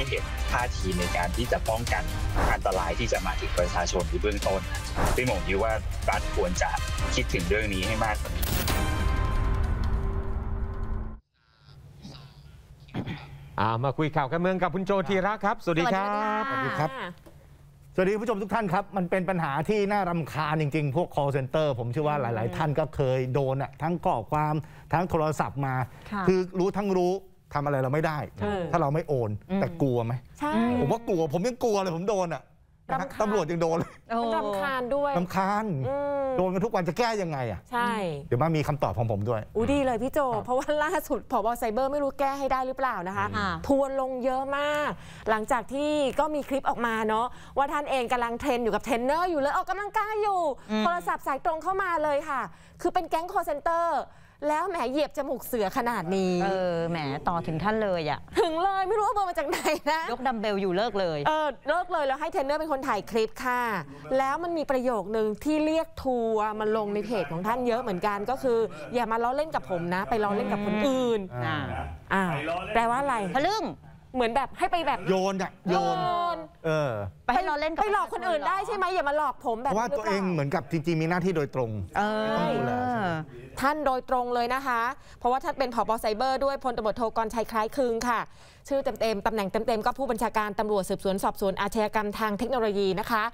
ได้เห็นท่าทีในการที่จะป้องกันอันตรายที่จะมาถึงประชาชนในเบื้องต้นซึ่งผมคิดว่ารัฐควรจะคิดถึงเรื่องนี้ให้มากกว่านี้มาคุยข่าวการเมืองกับคุณโจธีระครับสวัสดีครับสวัสดีครับสวัสดีผู้ชมทุกท่านครับมันเป็นปัญหาที่น่ารำคาญจริงๆพวก call center ผมเชื่อว่าหลายๆท่านก็เคยโดนทั้งข้อความทั้งโทรศัพท์มาคือรู้ทั้งรู้ทำอะไรเราไม่ได้ถ้าเราไม่โอนแต่กลัวไหมผมว่ากลัวผมยังกลัวเลยผมโดนตำรวจยังโดนเลยรำคาญด้วยรำคาญโดนกันทุกวันจะแก้ยังไงใช่เดี๋ยวมามีคำตอบของผมด้วยดีเลยพี่โจเพราะว่าล่าสุดผบ.ไซเบอร์ไม่รู้แก้ให้ได้หรือเปล่านะคะทัวร์ลงเยอะมากหลังจากที่ก็มีคลิปออกมาเนาะว่าท่านเองกำลังเทรนอยู่กับเทรนเนอร์อยู่เลยออกกำลังกายอยู่โทรศัพท์สายตรงเข้ามาเลยค่ะคือเป็นแก๊ง call centerแล้วแหมเหยียบจมูกเสือขนาดนี้แหมต่อถึงท่านเลยถึงเลยไม่รู้ว่ามาจากไหนนะยกดัมเบลอยู่เลิกเลยเลิกเลยแล้วให้เทรนเนอร์เป็นคนถ่ายคลิปค่ะแล้วมันมีประโยคนึงที่เรียกทัวร์มาลงในเพจของท่านเยอะเหมือนกันก็คืออย่ามาล้อเล่นกับผมนะไปล้อเล่นกับคนอื่นแปลว่าอะไรทะลึ่งเหมือนแบบให้ไปแบบโยนไปหลอกเล่นไปหลอกคนอื่นได้ใช่ไหมอย่ามาหลอกผมแบบเพราะว่าตัวเองเหมือนกับจริงๆมีหน้าที่โดยตรงท่านโดยตรงเลยนะคะเพราะว่าท่านเป็นผบ.ไซเบอร์ด้วยพลตำรวจโทกรชัยคล้ายคลึงค่ะชื่อเต็มๆตำแหน่งเต็มๆก็ผู้บัญชาการตำรวจสืบสวนสอบสวนอาชญากรรมทางเทคโนโลยีนะคะ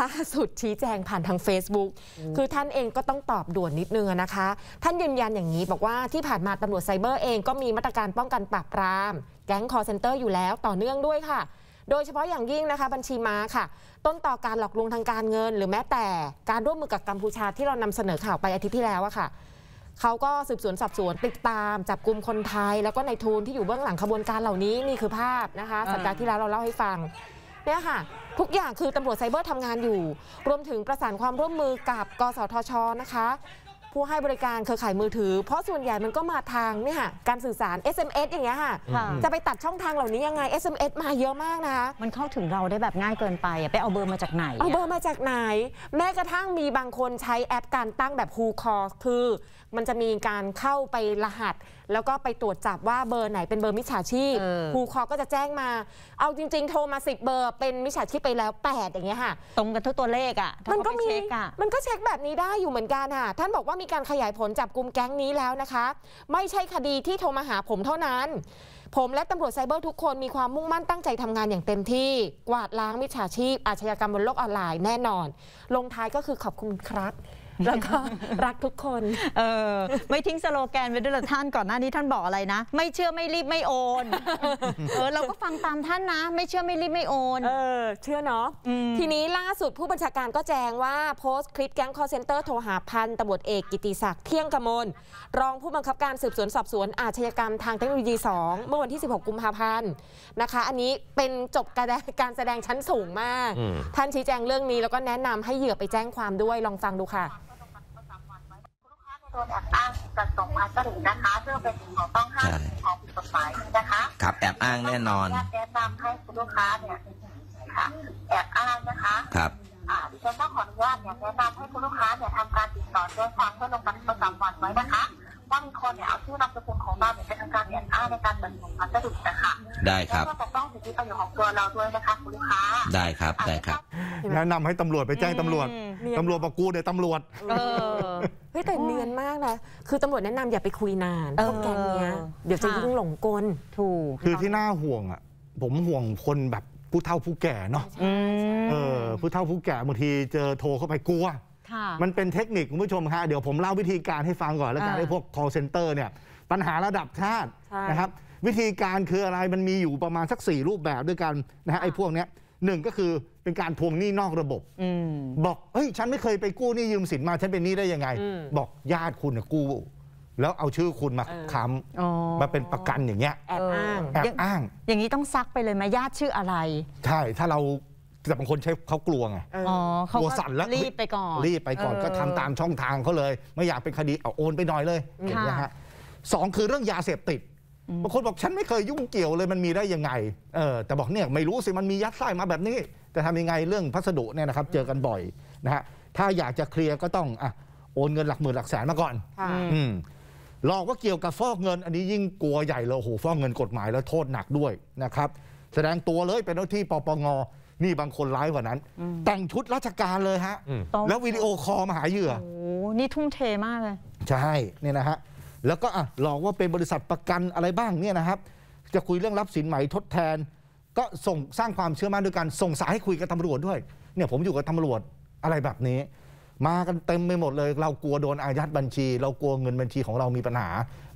ล่าสุดชี้แจงผ่านทาง Facebook คือท่านเองก็ต้องตอบด่วนนิดนึงนะคะท่านยืนยันอย่างนี้บอกว่าที่ผ่านมาตำรวจไซเบอร์เองก็มีมาตรการป้องกันปราบปรามแก๊ง call center อยู่แล้วต่อเนื่องด้วยค่ะโดยเฉพาะอย่างยิ่งนะคะบัญชีม้าค่ะต้นต่อการหลอกลวงทางการเงินหรือแม้แต่การร่วมมือกับกัมพูชาที่เรานำเสนอข่าวไปอาทิตย์ที่แล้วค่ะเขาก็สืบสวนสอบสวนติดตามจับกลุ่มคนไทยแล้วก็นายทุนที่อยู่เบื้องหลังขบวนการเหล่านี้นี่คือภาพนะคะสัปดาห์ที่แล้วเราเล่าให้ฟังเนี่ยค่ะทุกอย่างคือตำรวจไซเบอร์ทำงานอยู่รวมถึงประสานความร่วมมือกับกสทช.นะคะผู้ให้บริการเครือข่ายมือถือเพราะส่วนใหญ่มันก็มาทางเนี่ยการสื่อสาร SMS อย่างเงี้ยค่ะจะไปตัดช่องทางเหล่านี้ยังไง SMS มาเยอะมากนะคะมันเข้าถึงเราได้แบบง่ายเกินไปไปเอาเบอร์มาจากไหนเอาเบอร์มาจากไหนแม้กระทั่งมีบางคนใช้แอปการตั้งแบบ Who Call คือมันจะมีการเข้าไปรหัสแล้วก็ไปตรวจจับว่าเบอร์ไหนเป็นเบอร์มิจฉาชีพ Who Call ก็จะแจ้งมาเอาจริงๆโทรมา10เบอร์เป็นมิจฉาชีพไปแล้ว8อย่างเงี้ยค่ะตรงกันทุกตัวเลขมันก็เช็คแบบนี้ได้อยู่เหมือนกันค่ะท่านบอกว่ามีการขยายผลจับกลุ่มแก๊งนี้แล้วนะคะไม่ใช่คดีที่โทรมาหาผมเท่านั้นผมและตำรวจไซเบอร์ทุกคนมีความมุ่งมั่นตั้งใจทำงานอย่างเต็มที่กวาดล้างมิจฉาชีพอาชญากรรมบนโลกออนไลน์แน่นอนลงท้ายก็คือขอบคุณครับแล้วก็รักทุกคนไม่ทิ้งสโลแกนไว้ด้วยท่านก่อนหน้านี้ท่านบอกอะไรนะไม่เชื่อไม่รีบไม่โอนเราก็ฟังตามท่านนะไม่เชื่อไม่รีบไม่โอนเชื่อเนาะทีนี้ล่าสุดผู้บัญชาการก็แจ้งว่าโพสต์คลิปแก๊ง call center โทรหาพันตำรวจเอกกิติศักดิ์เที่ยงกมลรองผู้บังคับการสืบสวนสอบสวนอาชญากรรมทางเทคโนโลยี 2 เมื่อวันที่ 16 กุมภาพันธ์นะคะอันนี้เป็นจบการแสดงชั้นสูงมากท่านชี้แจงเรื่องนี้แล้วก็แนะนำให้เหยื่อไปแจ้งความด้วยลองฟังดูค่ะตัวแอบอ้างจะส่งมาจริงนะคะเพื่อเป็นสิ่งต้องห้ามของผิดกฎหมายนะคะครับแอบอ้างแน่นอนแนะนำให้คุณลูกค้าเนี่ยค่ะแอบอ้างนะคะครับดิฉันต้องขออนุญาตเนี่ยแนะนำให้คุณลูกค้าเนี่ยทำการติดต่อแจ้งความเพื่อลงบันทึกประจำวันไว้นะคะว่ามีคนเนี่ยเอาชื่อนามสกุลของเราเนี่ยไปทำการแอบอ้างในการส่งมาจริงนะคะได้ครับแล้วก็ต้องสิทธิประโยชน์ของตัวเราด้วยนะคะคุณลูกค้าได้ครับได้ครับแนะนำให้ตำรวจไปแจ้งตำรวจบอกกูเดี๋ยวตำรวจเฮ้ยแต่เนียนมากนะคือตำรวจแนะนำอย่าไปคุยนานพวกแกเนี้ยเดี๋ยวจะยิ่งหลงกลถูกคือที่น่าห่วงผมห่วงคนแบบผู้เฒ่าผู้แก่เนาะผู้เฒ่าผู้แก่บางทีเจอโทรเข้าไปกลัวมันเป็นเทคนิคคุณผู้ชมฮะเดี๋ยวผมเล่าวิธีการให้ฟังก่อนแล้วกันให้พวก call center เนี่ยปัญหาระดับชาตินะครับวิธีการคืออะไรมันมีอยู่ประมาณสัก4รูปแบบด้วยกันนะฮะไอ้พวกเนี้ย1ก็คือเป็นการทวงหนี้นอกระบบบอกเฮ้ยฉันไม่เคยไปกู้หนี้ยืมสินมาฉันเป็นหนี้ได้ยังไงบอกญาติคุณกู้แล้วเอาชื่อคุณมาค้ำมาเป็นประกันอย่างเงี้ยแอบอ้างอย่างนี้ต้องซักไปเลยไหมญาติชื่ออะไรใช่ถ้าเราแต่บางคนใช้เขากลัวไงกลัวสั่นแล้วรีบไปก่อนก็ทำตามช่องทางเขาเลยไม่อยากเป็นคดีเอาโอนไปหน่อยเลยอย่างเงี้ยฮะ2คือเรื่องยาเสพติดบางคนบอกฉันไม่เคยยุ่งเกี่ยวเลยมันมีได้ยังไงแต่บอกเนี่ยไม่รู้สิมันมียัดไส้มาแบบนี้จะทำยังไงเรื่องพัสดุเนี่ยนะครับเจอกันบ่อยนะฮะถ้าอยากจะเคลียร์ก็ต้องโอนเงินหลักหมื่นหลักแสนมาก่อนหลอกว่าเกี่ยวกับฟอกเงินอันนี้ยิ่งกลัวใหญ่เลยโอ้โหฟอกเงินกฎหมายแล้วโทษหนักด้วยนะครับ แสดงตัวเลยเป็นเจ้าที่ปปง.นี่บางคนร้ายกว่านั้นแต่งชุดราชการเลยฮะแล้ววิดีโอคอลมาหาเหยื่อโอ้นี่ทุ่มเทมากเลยใช่เนี่ยนะฮะแล้วก็หลอกว่าเป็นบริษัทประกันอะไรบ้างเนี่ยนะครับจะคุยเรื่องรับสินไหมทดแทนก็ส่งสร้างความเชื่อมั่นด้วยการส่งสายให้คุยกับตำรวจด้วยเนี่ยผมอยู่กับตำรวจอะไรแบบนี้มากันเต็มไปหมดเลยเรากลัวโดนอายัดบัญชีเรากลัวเงินบัญชีของเรามีปัญหา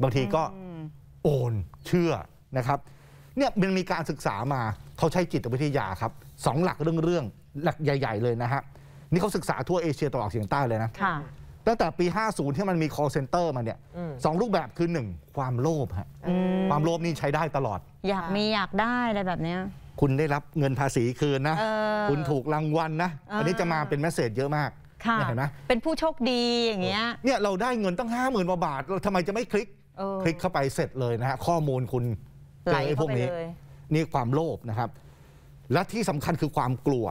บางทีก็โอนเชื่อนะครับเนี่ยมันมีการศึกษามาเขาใช้จิตวิทยาครับสองหลักเรื่องหลักใหญ่ๆเลยนะฮะนี่เขาศึกษาทั่วเอเชียตะวันออกเฉียงใต้เลยนะตั้งแต่ปี50ที่มันมี call center มาเนี่ยสองรูปแบบคือ1ความโลภฮะความโลภนี่ใช้ได้ตลอดอยากมีอยากได้อะไรแบบนี้คุณได้รับเงินภาษีคืนนะคุณถูกรางวัลนะอันนี้จะมาเป็นเมสเสจเยอะมากเห็นไหมเป็นผู้โชคดีอย่างเงี้ยเนี่ยเราได้เงินตั้ง 50,000 กว่าบาทเราทำไมจะไม่คลิกเข้าไปเสร็จเลยนะฮะข้อมูลคุณเจอไอ้พวกนี้นี่ความโลภนะครับและที่สำคัญคือความกลัว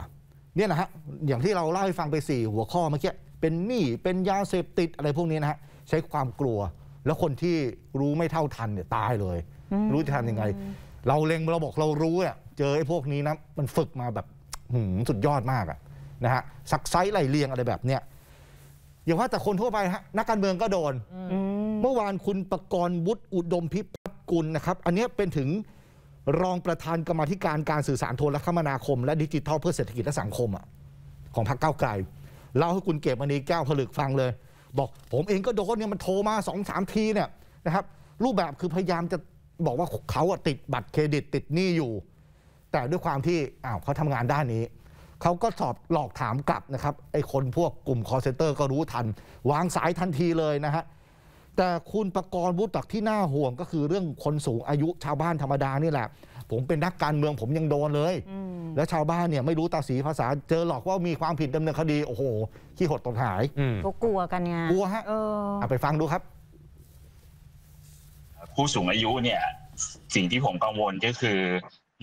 เนี่ยนะฮะอย่างที่เราเล่าให้ฟังไป4หัวข้อเมื่อกี้เป็นหนี้เป็นยาเสพติดอะไรพวกนี้นะฮะใช้ความกลัวแล้วคนที่รู้ไม่เท่าทันเนี่ยตายเลยรู้จะทำยังไงเราเล็งเราบอกเรารู้เนี่ยเจอไอ้พวกนี้นะมันฝึกมาแบบสุดยอดมากอะนะฮะซักไซส์ไล่เลียงอะไรแบบเนี้ยอย่าว่าแต่คนทั่วไปฮะนักการเมืองก็โดนเมื่อวานคุณปกรณ์วุฒิอุดมพิพัฒน์กุลนะครับอันนี้เป็นถึงรองประธานกรรมาธิการการสื่อสารโทรคมนาคมและดิจิทัลเพื่อเศรษฐกิจและสังคมของพรรคก้าวไกลเล่าให้คุณเกศมณีแก้วผลึกฟังเลยบอกผมเองก็โดนเนี่ยมันโทรมา 2-3 ทีเนี่ยนะครับรูปแบบคือพยายามจะบอกว่าเขาติดบัตรเครดิตติดหนี้อยู่แต่ด้วยความที่เขาทำงานด้านนี้เขาก็สอบหลอกถามกลับนะครับไอ้คนพวกกลุ่มคอลเซ็นเตอร์ก็รู้ทันวางสายทันทีเลยนะฮะแต่คุณปกรณ์วุฒิตักที่น่าห่วงก็คือเรื่องคนสูงอายุชาวบ้านธรรมดานี่แหละผมเป็นนักการเมืองผมยังโดนเลยและชาวบ้านเนี่ยไม่รู้ตาสีภาษาเจอหลอกว่ามีความผิดดำเนินคดีโอ้โหขี้หดตกหายก็กลัวกันเนี่ยกลัวฮะไปฟังดูครับผู้สูงอายุเนี่ยสิ่งที่ผมกังวลก็คือ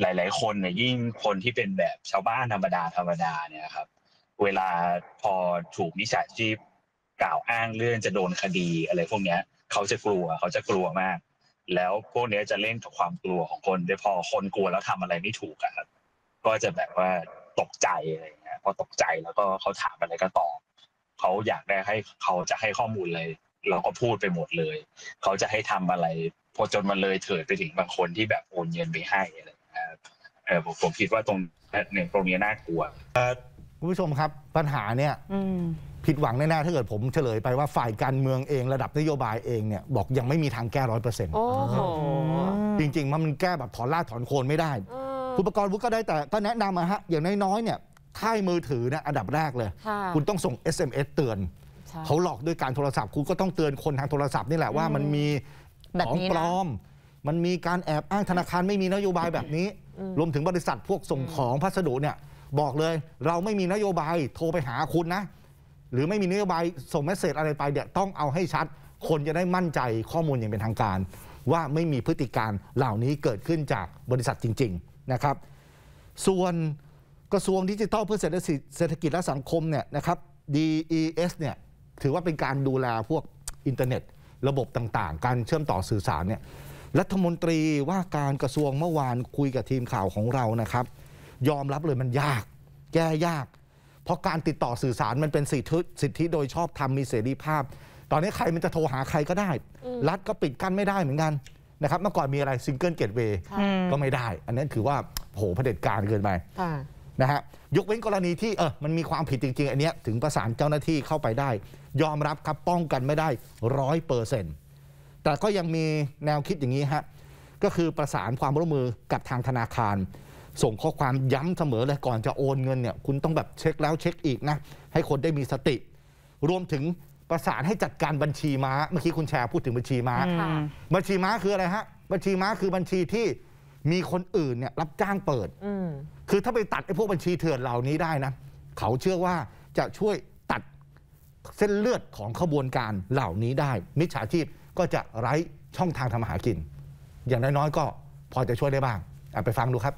หลายๆคนเนี่ยยิ่งคนที่เป็นแบบชาวบ้านธรรมดาเนี่ยครับเวลาพอถูกมิจฉาชีพกล่าวอ้างเรื่องจะโดนคดีอะไรพวกเนี้ยเขาจะกลัวมากแล้วพวกเนี้ยจะเล่นกับความกลัวของคนโดยพอคนกลัวแล้วทำอะไรไม่ถูกครับก็จะแบบว่าตกใจอะไรเงี้ยพอตกใจแล้วก็เขาถามอะไรก็ตอบเขาอยากได้ให้เขาจะให้ข้อมูลเลยเราก็พูดไปหมดเลยเขาจะให้ทำอะไรพอจนมันเลยเถิดไปถึงบางคนที่แบบโอนเงินไปให้อะไรผมคิดว่าตรงนี้น่ากลัวคุณผู้ชมครับปัญหาเนี่ยผิดหวังแน่ๆถ้าเกิดผมเฉลยไปว่าฝ่ายการเมืองเองระดับนโยบายเองเนี่ยบอกยังไม่มีทางแก้ 100% จริงๆมันแก้แบบถอนรากถอนโคนไม่ได้อุปกรณ์วุฒิก็ได้แต่ก็แนะนำฮะอย่างน้อยๆเนี่ยค่ายมือถือนะอันดับแรกเลยคุณต้องส่ง SMS เตือนเขาหลอกด้วยการโทรศัพท์คุณก็ต้องเตือนคนทางโทรศัพท์นี่แหละว่ามันมีของปลอมมันมีการแอบอ้างธนาคารไม่มีนโยบายแบบนี้รวมถึงบริษัทพวกส่งของพัสดุเนี่ยบอกเลยเราไม่มีนโยบายโทรไปหาคุณนะหรือไม่มีนโยบายส่งเมสเสจอะไรไปเนี่ยต้องเอาให้ชัดคนจะได้มั่นใจข้อมูลอย่างเป็นทางการว่าไม่มีพฤติการเหล่านี้เกิดขึ้นจากบริษัทจริงๆนะครับส่วนกระทรวงดิจิทัลเพื่อเศรษฐกิจและสังคมเนี่ยนะครับ DES เนี่ยถือว่าเป็นการดูแลพวกอินเทอร์เน็ตระบบต่างๆการเชื่อมต่อสื่อสารเนี่ยรัฐมนตรีว่าการกระทรวงเมื่อวานคุยกับทีมข่าวของเรานะครับยอมรับเลยมันยากแก้ยากเพราะการติดต่อสื่อสารมันเป็นสิทธิโดยชอบธรรมมีเสรีภาพตอนนี้ใครมันจะโทรหาใครก็ได้รัฐก็ปิดกั้นไม่ได้เหมือนกันนะครับเมื่อก่อนมีอะไรซิงเกิลเกตเวย์ก็ไม่ได้อันนั้นคือว่าโหเผด็จการเกินไปนะฮะยกเว้นกรณีที่มันมีความผิดจริงๆอันนี้ถึงประสานเจ้าหน้าที่เข้าไปได้ยอมรับครับป้องกันไม่ได้ 100%แต่ก็ยังมีแนวคิดอย่างนี้ฮะก็คือประสานความร่วมมือกับทางธนาคารส่งข้อความย้ำเสมอเลยก่อนจะโอนเงินเนี่ยคุณต้องแบบเช็คแล้วเช็คอีกนะให้คนได้มีสติรวมถึงประสานให้จัดการบัญชีม้าเมื่อกี้คุณแชร์พูดถึงบัญชีม้าบัญชีม้าคืออะไรฮะบัญชีม้าคือบัญชีที่มีคนอื่นเนี่ยรับจ้างเปิดคือถ้าไปตัดไอ้พวกบัญชีเถื่อนเหล่านี้ได้นะเขาเชื่อว่าจะช่วยตัดเส้นเลือดของขบวนการเหล่านี้ได้มิจฉาชีพก็จะไร้ช่องทางทำมาหากินอย่างน้อยๆก็พอจะช่วยได้บ้างไปฟังดูครับ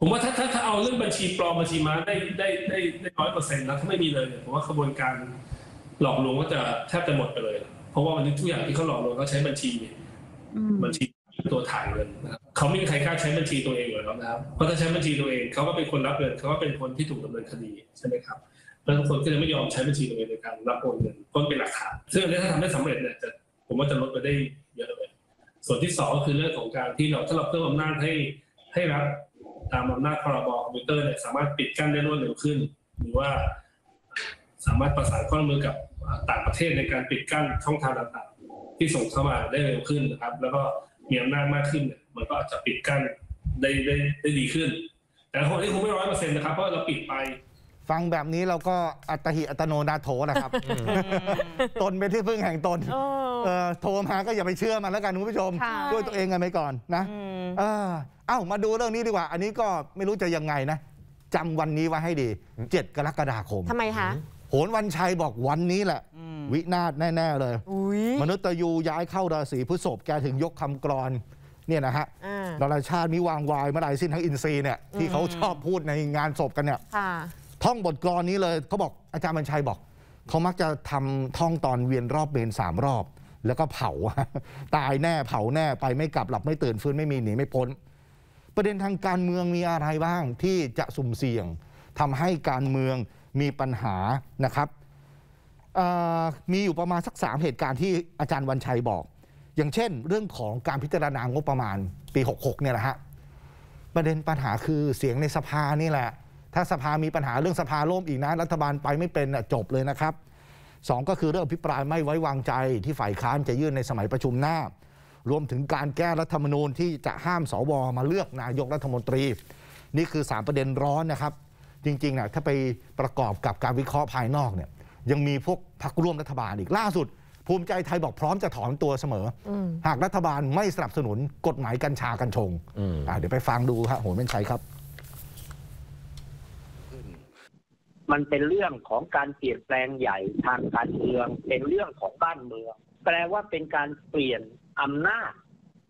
ผมว่าถ้าเอาเรื่องบัญชีปลอมบัญชีม้าได้ 100% แล้วถ้าไม่มีเลยผมว่าขบวนการหลอกลวงก็จะแทบจะหมดไปเลยเพราะว่าวันนี้ทุกอย่างที่เขาหลอกลวงเขาใช้บัญชีตัวถ่ายเงินนะครับ เขาไม่มีใครกล้าใช้บัญชีตัวเองหรอกนะครับเพราะถ้าใช้บัญชีตัวเองเขาก็เป็นคนรับเงินเขาก็เป็นคนที่ถูกดำเนินคดีใช่ไหมครับแล้วทุกคนก็จะไม่ยอมใช้บัญชีตัวเองในการรับโอนเงินเพราะเป็นหลักฐานซึ่งอันนี้ถ้าทำได้สำเร็จเนี่ยจะผมว่าจะลดไปได้เยอะเลยส่วนที่สองก็คือเรื่องของการที่เราถ้าเราเพิ่มอำนาจให้รัฐตามอำนาจพรบคอมพิวเตอร์เนี่ยสามารถปิดกั้นได้รวดเร็วขึ้นหรือว่าสามารถประสานข้อมูลกับต่างประเทศในการปิดกั้นช่องทางต่างๆที่ส่งเข้ามาได้เร็วขึ้นนะครับแล้วก็มีอำนาจมากขึ้นมันก็อาจจะปิดกั้นได้ดีขึ้นแต่คนที่คงไม่100%นะครับเพราะเราปิดไปฟังแบบนี้เราก็อัตหิอัตโนนาโถนะครับตนเป็นที่พึ่งแห่งตนโทรมาก็อย่าไปเชื่อมันแล้วกันคุณผู้ชมช่วยตัวเองกันไปก่อนนะเอ้ามาดูเรื่องนี้ดีกว่าอันนี้ก็ไม่รู้จะยังไงนะจำวันนี้ไว้ให้ดี7 กรกฎาคมทำไมคะโหนวันชัยบอกวันนี้แหละวินาศแน่ๆเลยมนุษย์ตยูย้ายเข้าราศีพฤษภแกถึงยกคำกลอนเนี่ยนะฮะดาราชาติมิวางวายเมื่อไรสิ้นทั้งอินทรีย์เนี่ยที่เขาชอบพูดในงานศพกันเนี่ยท่องบทกลอนนี้เลยเขาบอกอาจารย์บรรชัยบอกเขามักจะทำท่องตอนเวียนรอบเมน3 รอบแล้วก็เผาตายแน่เผาแน่ไปไม่กลับหลับไม่ตื่นฟื้นไม่มีหนีไม่พ้นประเด็นทางการเมืองมีอะไรบ้างที่จะสุ่มเสี่ยงทำให้การเมืองมีปัญหานะครับมีอยู่ประมาณสัก3 เหตุการณ์ที่อาจารย์วันชัยบอกอย่างเช่นเรื่องของการพิจารณางบประมาณปี66เนี่ยแหละฮะประเด็นปัญหาคือเสียงในสภานี่แหละถ้าสภามีปัญหาเรื่องสภาล่มอีกนะรัฐบาลไปไม่เป็นจบเลยนะครับ2ก็คือเรื่องอภิปรายไม่ไว้วางใจที่ฝ่ายค้านจะยื่นในสมัยประชุมหน้ารวมถึงการแก้รัฐธรรมนูญที่จะห้ามสวมาเลือกนายกรัฐมนตรีนี่คือ3 ประเด็นร้อนนะครับจริงๆนะถ้าไปประกอบกับการวิเคราะห์ภายนอกเนี่ยยังมีพวกพรรคร่วมรัฐบาลอีกล่าสุดภูมิใจไทยบอกพร้อมจะถอนตัวเสมอหากรัฐบาลไม่สนับสนุนกฎหมายกัญชากัญชงเดี๋ยวไปฟังดูฮะโหนเป็นชัยครับมันเป็นเรื่องของการเปลี่ยนแปลงใหญ่ทางการเมืองเป็นเรื่องของบ้านเมืองแปลว่าเป็นการเปลี่ยนอำนาจ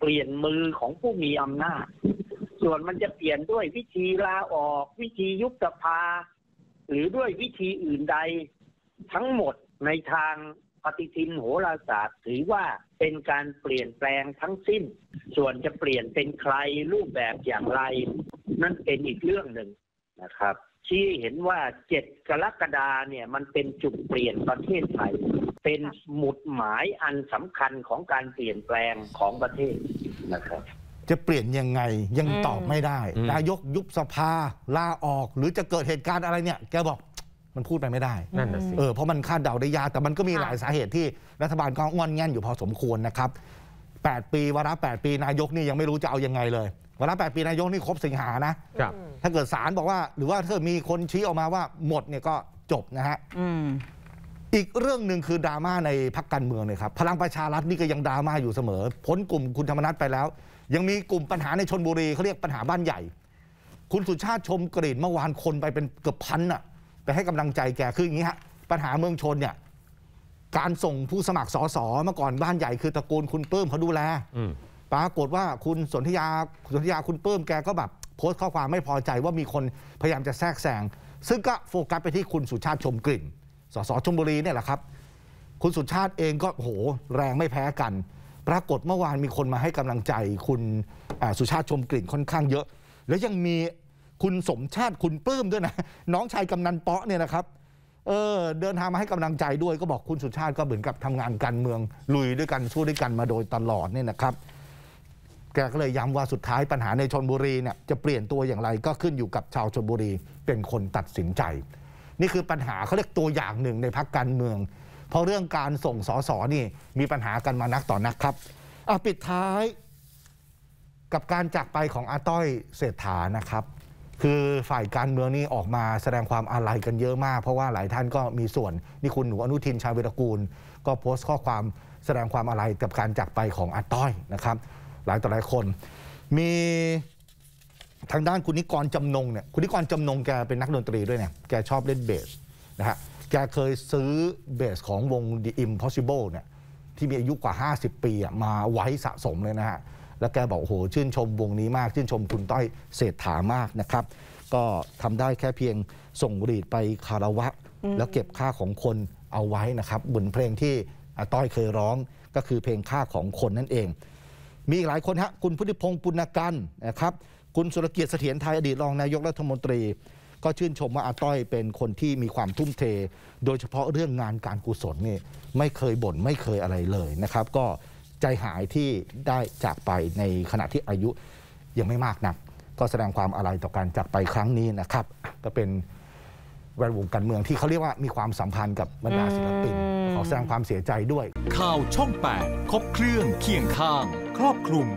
เปลี่ยนมือของผู้มีอำนาจส่วนมันจะเปลี่ยนด้วยวิธีลาออกวิธียุบสภาหรือด้วยวิธีอื่นใดทั้งหมดในทางปฏิทินโหราศาสตร์ถือว่าเป็นการเปลี่ยนแปลงทั้งสิ้นส่วนจะเปลี่ยนเป็นใครรูปแบบอย่างไรนั่นเป็นอีกเรื่องหนึ่งนะครับที่เห็นว่า7 กรกฎาเนี่ยมันเป็นจุดเปลี่ยนประเทศไทยเป็นหมุดหมายอันสำคัญของการเปลี่ยนแปลงของประเทศนะครับจะเปลี่ยนยังไงยังตอบไม่ได้นายกยุบสภาลาออกหรือจะเกิดเหตุการณ์อะไรเนี่ยแกบอกมันพูดไปไม่ได้นั่นน่ะสิเพราะมันคาดเดาได้ยากแต่มันก็มีหลายสาเหตุที่รัฐบาลก็งอนแง่นอยู่พอสมควรนะครับ8 ปีวาระ8 ปีนายกนี่ยังไม่รู้จะเอายังไงเลยวาระ8 ปีนายกนี่ครบสิงหานะถ้าเกิดศาลบอกว่าหรือว่าถ้ามีคนชี้ออกมาว่าหมดเนี่ยก็จบนะฮะอีกเรื่องหนึ่งคือดราม่าในพรรคการเมืองเนี่ยครับพลังประชารัฐนี่ก็ยังดราม่าอยู่เสมอพ้นกลุ่มคุณธรรมนัสไปแล้วยังมีกลุ่มปัญหาในชลบุรีเขาเรียกปัญหาบ้านใหญ่คุณสุชาติชมกลิ่นเมื่อวานคนไปเป็นเกือบพันน่ะไปให้กำลังใจแกคืออย่างนี้ฮะปัญหาเมืองชนเนี่ยการส่งผู้สมัครสสเมื่อก่อนบ้านใหญ่คือตระกูลคุณเปิ้มเขาดูแลปรากฏว่าคุณสนธยาคุณเปิ้มแกก็แบบโพสต์ข้อความไม่พอใจว่ามีคนพยายามจะแทรกแซงซึ่งก็โฟกัสไปที่คุณสุชาติชมกลิ่นสสชลบุรีเนี่ยแหละครับคุณสุชาติเองก็โหแรงไม่แพ้กันปรากฏเมื่อวานมีคนมาให้กำลังใจคุณสุชาติชมกลิ่นค่อนข้างเยอะแล้วยังมีคุณสมชาติคุณปลื้มด้วยนะน้องชายกำนันเปาะเนี่ยนะครับเดินทางมาให้กำลังใจด้วยก็บอกคุณสุชาติก็เหมือนกับทำงานการเมืองลุยด้วยกันสู้ด้วยกันมาโดยตลอดเนี่ยนะครับแกก็เลยย้ำว่าสุดท้ายปัญหาในชลบุรีเนี่ยจะเปลี่ยนตัวอย่างไรก็ขึ้นอยู่กับชาวชลบุรีเป็นคนตัดสินใจนี่คือปัญหาเขาเรียกตัวอย่างหนึ่งในพรรคการเมืองเพราะเรื่องการส่งสสนี่มีปัญหากันมานักต่อนักครับปิดท้ายกับการจากไปของอาต้อยเศรษฐานะครับคือฝ่ายการเมืองนี่ออกมาแสดงความอาลัยกันเยอะมากเพราะว่าหลายท่านก็มีส่วนนี่คุณหนูอนุทินชาญวิรากูลก็โพสต์ข้อความแสดงความอาลัยกับการจากไปของอาต้อยนะครับหลายต่อหลายคนมีทางด้านคุณนิกรจำนงเนี่ยคุณนิกรจำนงแกเป็นนักดนตรีด้วยเนี่ยแกชอบเล่นเบสนะฮะแกเคยซื้อเบสของวง The Impossible เนี่ยที่มีอายุกว่า50 ปีมาไว้สะสมเลยนะฮะแล้วแกบอกโอ้โหชื่นชมวงนี้มากชื่นชมคุณต้อยเศรษฐามากนะครับก็ทำได้แค่เพียงส่งบุหรี่ไปคารวะแล้วเก็บค่าของคนเอาไว้นะครับบนเพลงที่อาต้อยเคยร้องก็คือเพลงค่าของคนนั่นเอง มีอีกหลายคนฮะคุณพุทธิพงศ์ปุณกันนะครับคุณสุรเกียรติเสถียรไทยอดีตรองนายกรัฐมนตรีก็ชื่นชมว่าอาต้อยเป็นคนที่มีความทุ่มเทโดยเฉพาะเรื่องงานการกุศลนี่ไม่เคยบ่นไม่เคยอะไรเลยนะครับก็ใจหายที่ได้จากไปในขณะที่อายุยังไม่มากนักก็แสดงความอาลัยต่อการจากไปครั้งนี้นะครับก็เป็นแวดวงการเมืองที่เขาเรียกว่ามีความสัมพันธ์กับบรรดาศิลปินขอแสดงความเสียใจด้วยข่าวช่อง 8ครบเครื่องเคียงข้างครอบคลุม